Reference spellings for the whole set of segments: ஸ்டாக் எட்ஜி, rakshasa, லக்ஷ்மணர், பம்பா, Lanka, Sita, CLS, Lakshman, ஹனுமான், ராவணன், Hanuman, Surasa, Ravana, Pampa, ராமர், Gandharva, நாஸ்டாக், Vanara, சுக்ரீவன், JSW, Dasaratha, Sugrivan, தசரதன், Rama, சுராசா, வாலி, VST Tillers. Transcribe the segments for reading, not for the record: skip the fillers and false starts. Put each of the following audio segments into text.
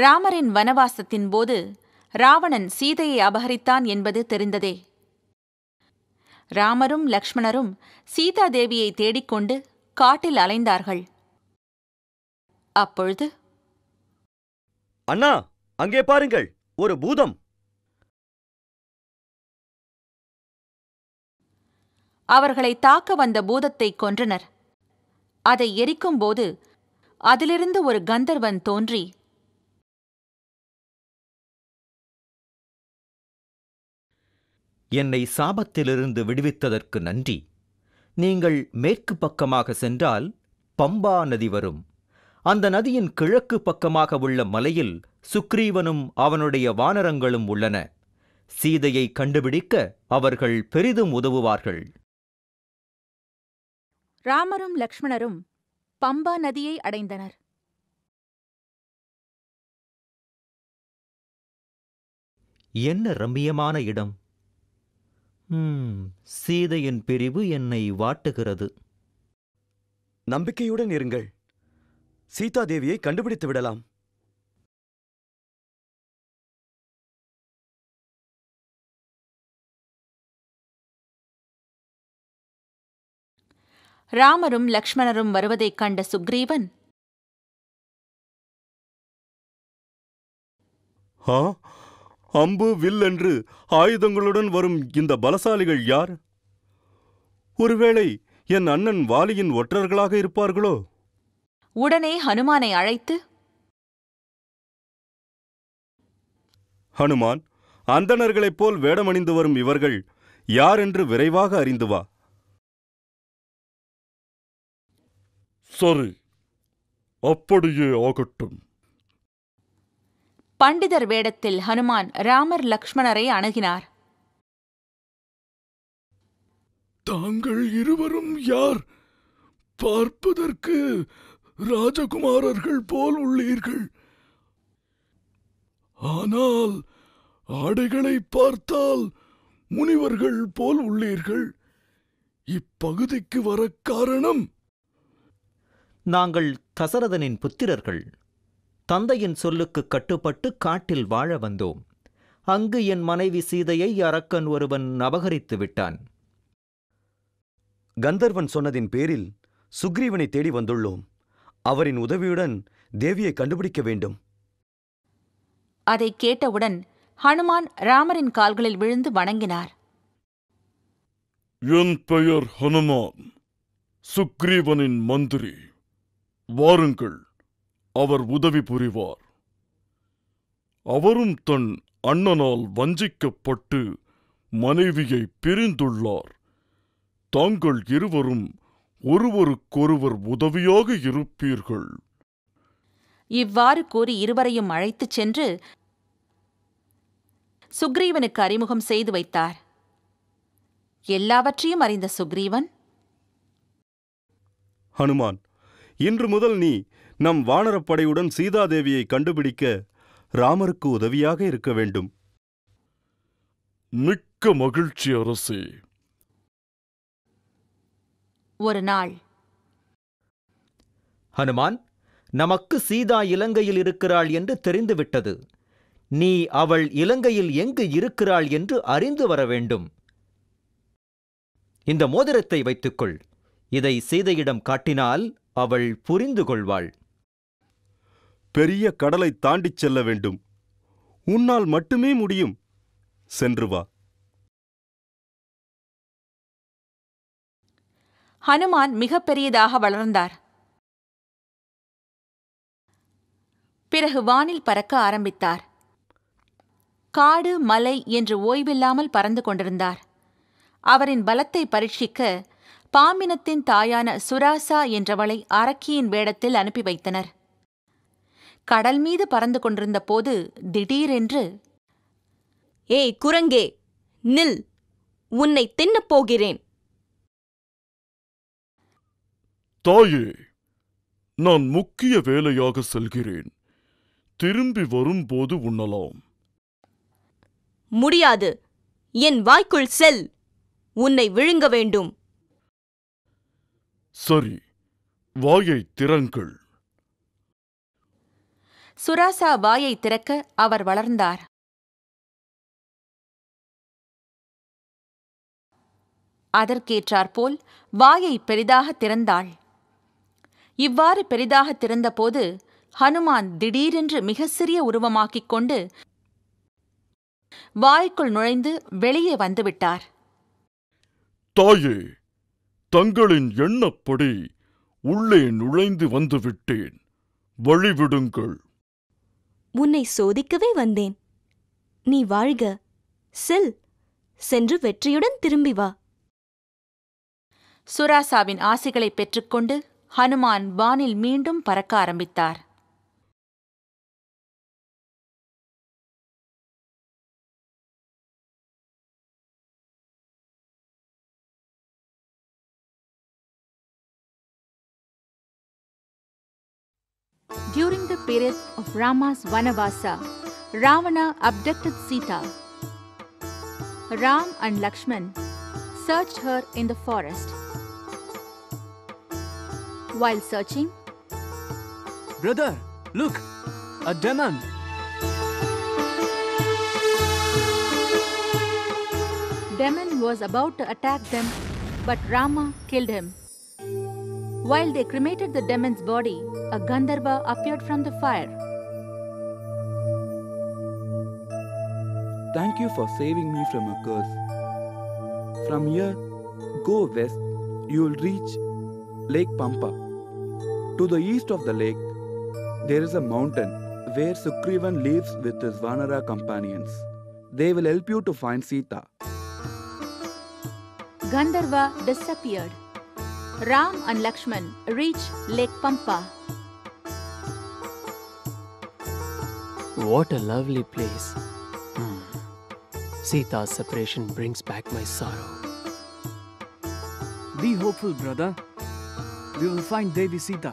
ராமரின் வனவாசத்தின் போது ராவணன் சீதையை அபகரித்தான் என்பது தெரிந்ததே. ராமரும் லக்ஷ்மணரும் சீதாதேவியை தேடிக்கொண்டு காட்டில் அலைந்தார்கள். அப்பொழுது, அண்ணா அங்கே பாருங்கள், ஒரு பூதம். அவர்களை தாக்க வந்த பூதத்தை கொன்றனர். அதை எரிக்கும்போது அதிலிருந்து ஒரு கந்தர்வன் தோன்றி, என்னை சாபத்திலிருந்து விடுவித்ததற்கு நன்றி. நீங்கள் மேற்கு பக்கமாக சென்றால் பம்பா நதி வரும். அந்த நதியின் கிழக்கு பக்கமாக உள்ள மலையில் சுக்ரீவனும் அவனுடைய வானரங்களும் உள்ளன. சீதையை கண்டுபிடிக்க அவர்கள் பெரிதும் உதவுவார்கள். ராமரும் லக்ஷ்மணரும் பம்பா நதியை அடைந்தனர். என்ன ரம்மியமான இடம்! சீதையின் பிரிவு என்னை வாட்டுகிறது. நம்பிக்கையுடன் இருங்கள், சீதாதேவியை கண்டுபிடித்து விடலாம். ராமரும் லக்ஷ்மணரும் வருவதைக் கண்ட சுக்ரீவன், அம்பு வில் என்று ஆயுதங்களுடன் வரும் இந்த பலசாலிகள் யார்? ஒருவேளை என் அண்ணன் வாலியின் ஒற்றர்களாக இருப்பார்களோ? உடனே ஹனுமானை அழைத்து, ஹனுமான், அந்தணர்களைப் போல் வேடமணிந்து வரும் இவர்கள் யார் என்று விரைவாக அறிந்து வா. சரி, அப்படியே ஆகட்டும். பண்டிதர் வேடத்தில் ஹனுமான் ராமர் லக்ஷ்மணரை அணுகினார். தாங்கள் இருவரும் யார்? பார்ப்பதற்கு ராஜகுமாரர்கள் போல் உள்ளீர்கள். ஆனால் ஆடைகளை பார்த்தால் முனிவர்கள் போல் உள்ளீர்கள். இப்பகுதிக்கு வர காரணம்? நாங்கள் தசரதனின் புத்திரர்கள். தந்தையின் சொல்லுக்கு கட்டுப்பட்டு காட்டில் வாழ வந்தோம். அங்கு என் மனைவி சீதையை அரக்கன் ஒருவன் அபகரித்து விட்டான். கந்தர்வன் சொன்னதின் பேரில் சுக்ரீவனை தேடி வந்துள்ளோம். அவரின் உதவியுடன் தேவியை கண்டுபிடிக்க வேண்டும். அதை கேட்டவுடன் ஹனுமான் ராமரின் கால்களில் விழுந்து வணங்கினார். என் பெயர் ஹனுமான், சுக்ரீவனின் மந்திரி. வாருங்கள், அவர் உதவி புரிவார். அவரும் தன் அண்ணனால் வஞ்சிக்கப்பட்டு மனைவியை பிரிந்துள்ளார். தாங்கள் இருவரும் ஒருவருக்கொருவர் உதவியாக இருப்பீர்கள். இவ்வாறு கூறி இருவரையும் அழைத்துச் சென்று சுக்ரீவனுக்கு அறிமுகம் செய்து வைத்தார். எல்லாவற்றையும் அறிந்த சுக்ரீவன், ஹனுமான், இன்று முதல் நீ நம் வானரப்படையுடன் சீதாதேவியை கண்டுபிடிக்க ராமருக்கு உதவியாக இருக்க வேண்டும். மிக்க மகிழ்ச்சி அரசே. ஒரு நாள், ஹனுமான், நமக்கு சீதா இலங்கையில் இருக்கிறாள் என்று தெரிந்துவிட்டது. நீ அவள் இலங்கையில் எங்கு இருக்கிறாள் என்று அறிந்து வர வேண்டும். இந்த மோதிரத்தை வைத்துக்கொள். இதை சீதையிடம் காட்டினால் அவள் புரிந்து கொள்வாள். பெரிய கடலை தாண்டிச் செல்ல வேண்டும். உன்னால் மட்டுமே முடியும். சென்று வா. ஹனுமான் மிகப் பெரியதாக வளர்ந்தார். பிறகு வானில் பறக்க ஆரம்பித்தார். காடு மலை என்று ஓய்வில்லாமல் பறந்து கொண்டிருந்தார். அவரின் பலத்தை பரீட்சிக்க பாம்பினத்தின் தாயான சுராசா என்றவளை அரக்கியின் வேடத்தில் அனுப்பி வைத்தனர். கடல் மீது பறந்து கொண்டிருந்த போது திடீரென்று, ஏய் குரங்கே, நில், உன்னை தின்னப் போகிறேன். தாயே, நான் முக்கிய வேலையாக செல்கிறேன். திரும்பி வரும்போது உண்ணலாம். முடியாது. என் வாய்க்குள் செல். உன்னை விழுங்க வேண்டும். சரி, வாயை திறங்கள். சுராசா வாயை திறக்க அவர் வளர்ந்தார். அதற்கேற்றாற்போல் வாயை பெரிதாக திறந்தாள். இவ்வாறு பெரிதாக திறந்தபோது ஹனுமான் திடீரென்று மிக சிறிய உருவமாக்கிக் கொண்டு வாய்க்குள் நுழைந்து வெளியே வந்துவிட்டார். தாயே, தங்களின் எண்ணப்படி உள்ளே நுழைந்து வந்துவிட்டேன், வழிவிடுங்கள். உன்னை சோதிக்கவே வந்தேன். நீ வாழ்க, செல், சென்று வெற்றியுடன் திரும்பி வா. சுராசாவின் ஆசைகளை பெற்றுக்கொண்டு ஹனுமான் வானில் மீண்டும் பறக்க ஆரம்பித்தார். During the period of Rama's Vanavasa, Ravana abducted Sita. Ram and Lakshman searched her in the forest. While searching, "Brother, look, a demon!" Demon was about to attack them, but Rama killed him. While they cremated the demon's body, a Gandharva appeared from the fire. "Thank you for saving me from a curse. From here, go west. You will reach Lake Pampa. To the east of the lake, there is a mountain where Sugrivan lives with his Vanara companions. They will help you to find Sita." Gandharva disappeared. Ram and Lakshman reached Lake Pampa. "What a lovely place. Sita's separation brings back my sorrow." "Be hopeful, brother. We will find Devi Sita."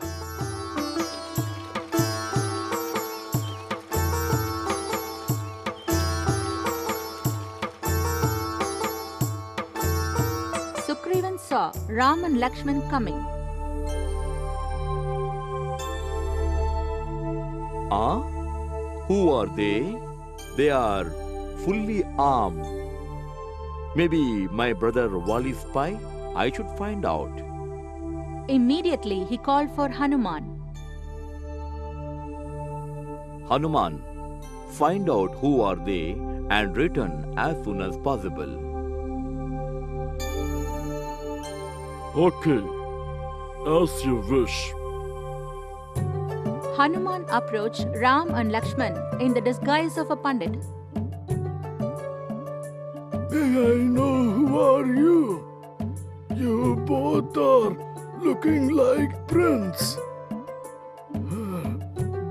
Sugrivan saw Ram and Lakshman coming. "Ah? Who are they? They are fully armed. Maybe my brother Wali spy? I should find out." Immediately he called for Hanuman. "Hanuman, find out who are they and return as soon as possible." "Okay, as you wish." Hanuman approached Ram and Lakshman in the disguise of a pandit. "I know who are you. You both are looking like prince.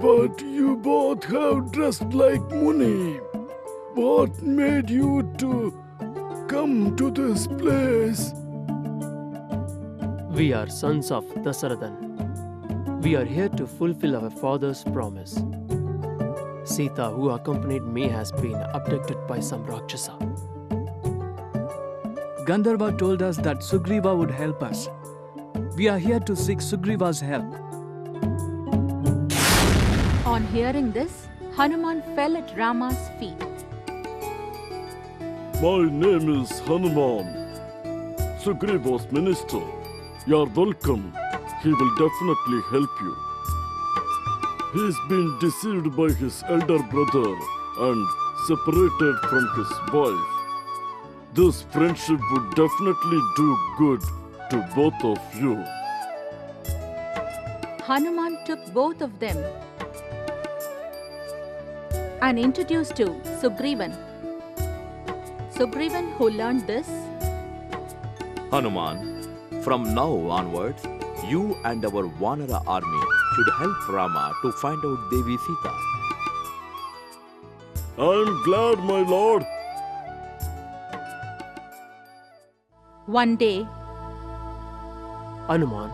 But you both have dressed like Muni. What made you to come to this place?" "We are sons of Dasaratha. We are here to fulfill our father's promise. Sita, who accompanied me, has been abducted by some rakshasa. Gandharva told us that Sugriva would help us. We are here to seek Sugriva's help." On hearing this, Hanuman fell at Rama's feet. "My name is Hanuman, Sugriva's minister. You are welcome. He will definitely help you. He's been deceived by his elder brother and separated from his wife. This friendship would definitely do good to both of you." Hanuman took both of them and introduced to Sugrivan. Sugrivan, who learned this, "Hanuman, from now onwards, you and our Vanara army should help Rama to find out Devi Sita." "I am glad, my lord." One day, "Hanuman,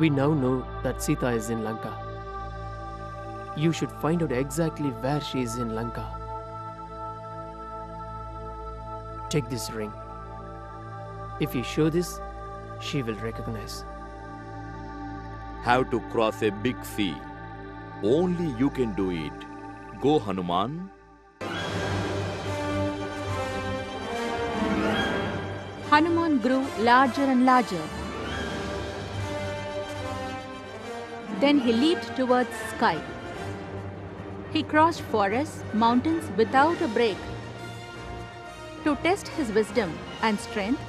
we now know that Sita is in Lanka. You should find out exactly where she is in Lanka. Take this ring. If you show this, she will recognize." "Have to cross a big sea. Only you can do it. Go, Hanuman. Hanuman grew larger and larger. Then he leaped towards sky. He crossed forests, mountains without a break. To test his wisdom and strength,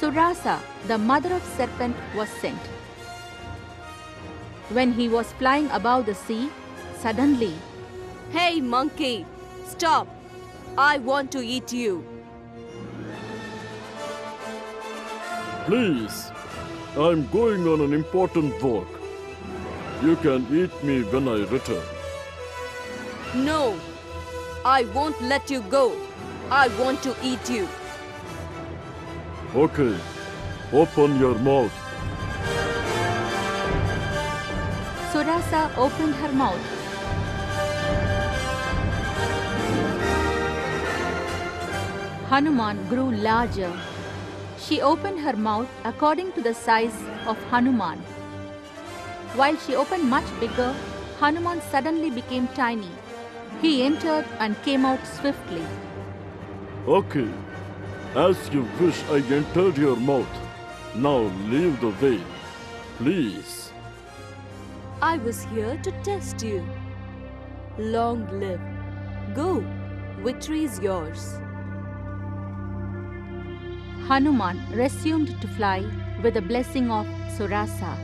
Surasa, the mother of serpent, was sent. When he was flying above the sea, suddenly, "Hey monkey, stop! I want to eat you." "Please, I'm going on an important walk. You can eat me when I return." "No, I won't let you go. I want to eat you." "Okay, open your mouth." Surasa opened her mouth. Hanuman grew larger. She opened her mouth according to the size of Hanuman. While she opened much bigger, Hanuman suddenly became tiny. He entered and came out swiftly. "Okay, as you wish, I entered your mouth. Now leave the way, please." "I was here to test you. Long live. Go, victory is yours." Hanuman resumed to fly with the blessing of Surasa.